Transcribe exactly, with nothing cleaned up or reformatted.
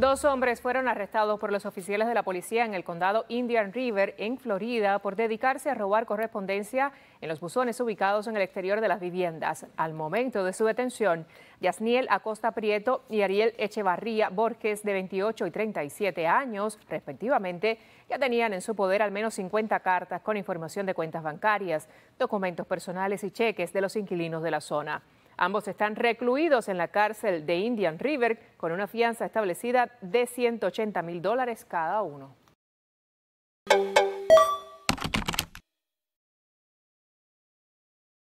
Dos hombres fueron arrestados por los oficiales de la policía en el condado Indian River, en Florida, por dedicarse a robar correspondencia en los buzones ubicados en el exterior de las viviendas. Al momento de su detención, Yasniel Acosta Prieto y Ariel Echevarría Borges, de veintiocho y treinta y siete años, respectivamente, ya tenían en su poder al menos cincuenta cartas con información de cuentas bancarias, documentos personales y cheques de los inquilinos de la zona. Ambos están recluidos en la cárcel de Indian River con una fianza establecida de ciento ochenta mil dólares cada uno.